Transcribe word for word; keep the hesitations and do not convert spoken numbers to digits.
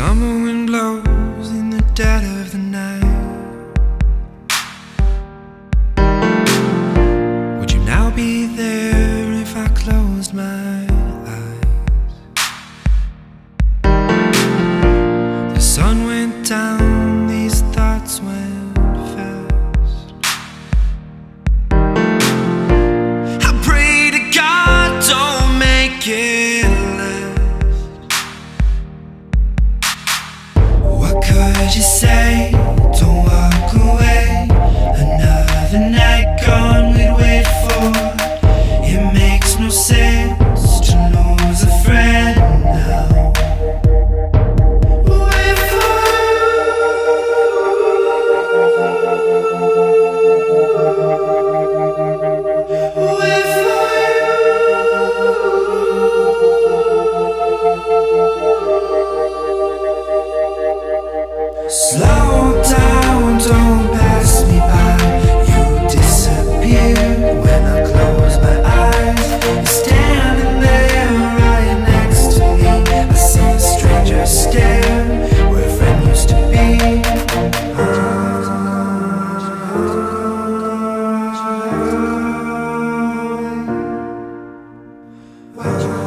summer wind blows in the dead of the night. Would you now be there if I closed my eyes? The sun went down, these thoughts went fast. I pray to God, don't make it. Could you say, don't walk away? Another night gone, we'd wait for. It makes no sense to lose a friend now. Wait for, wait for you. Slow down, don't pass me by. You disappear when I close my eyes. You're standing there right next to me. I see a stranger stare where a friend used to be. I, I, I, I,